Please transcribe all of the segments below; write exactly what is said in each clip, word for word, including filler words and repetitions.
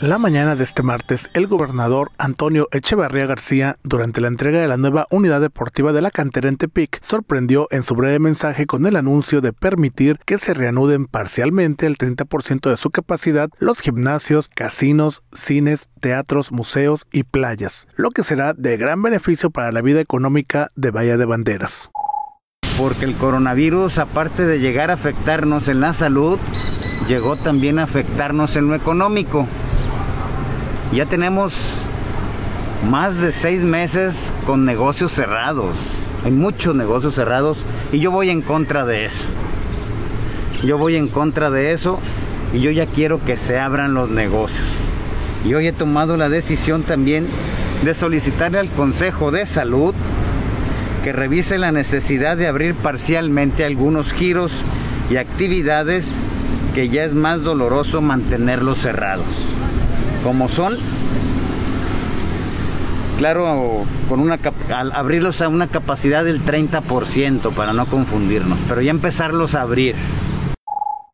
La mañana de este martes, el gobernador Antonio Echevarría García, durante la entrega de la nueva unidad deportiva de la cantera en Tepic, sorprendió en su breve mensaje con el anuncio de permitir que se reanuden parcialmente el treinta por ciento de su capacidad los gimnasios, casinos, cines, teatros, museos y playas, lo que será de gran beneficio para la vida económica de Bahía de Banderas. Porque el coronavirus, aparte de llegar a afectarnos en la salud, llegó también a afectarnos en lo económico. Ya tenemos más de seis meses con negocios cerrados. Hay muchos negocios cerrados y yo voy en contra de eso. Yo voy en contra de eso y yo ya quiero que se abran los negocios. Y hoy he tomado la decisión también de solicitarle al Consejo de Salud que revise la necesidad de abrir parcialmente algunos giros y actividades que ya es más doloroso mantenerlos cerrados. Como son, claro, con una al abrirlos a una capacidad del treinta por ciento, para no confundirnos, pero ya empezarlos a abrir.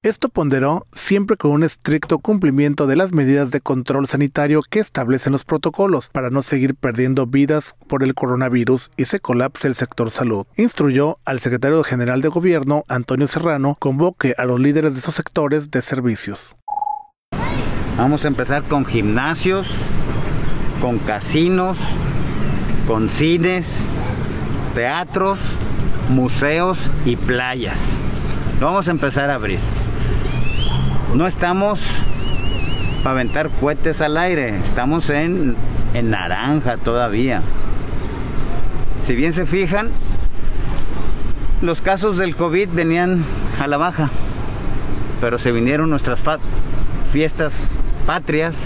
Esto ponderó, siempre con un estricto cumplimiento de las medidas de control sanitario que establecen los protocolos para no seguir perdiendo vidas por el coronavirus y se colapse el sector salud. Instruyó al secretario general de Gobierno, Antonio Serrano, convoque a los líderes de esos sectores de servicios. Vamos a empezar con gimnasios, con casinos, con cines, teatros, museos y playas. Lo vamos a empezar a abrir. No estamos para aventar cohetes al aire, estamos en, en naranja todavía. Si bien se fijan, los casos del COVID venían a la baja, pero se vinieron nuestras fiestas patrias,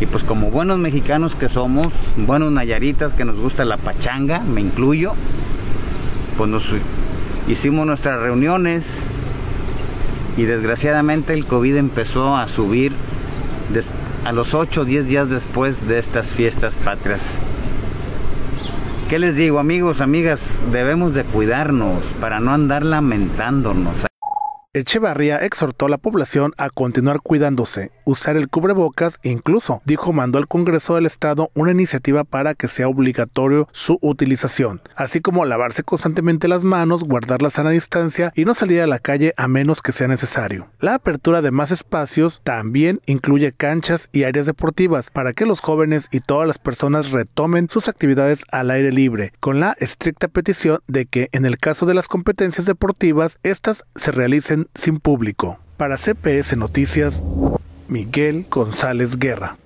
y pues como buenos mexicanos que somos, buenos nayaritas que nos gusta la pachanga, me incluyo, pues nos hicimos nuestras reuniones y desgraciadamente el COVID empezó a subir a los ocho o diez días después de estas fiestas patrias. ¿Qué les digo, amigos, amigas? Debemos de cuidarnos para no andar lamentándonos. Echevarría exhortó a la población a continuar cuidándose, usar el cubrebocas e incluso, dijo, mandó al Congreso del Estado una iniciativa para que sea obligatorio su utilización, así como lavarse constantemente las manos, guardar la sana distancia y no salir a la calle a menos que sea necesario. La apertura de más espacios también incluye canchas y áreas deportivas para que los jóvenes y todas las personas retomen sus actividades al aire libre, con la estricta petición de que, en el caso de las competencias deportivas, estas se realicen sin público. Para C P S Noticias, Miguel González Guerra.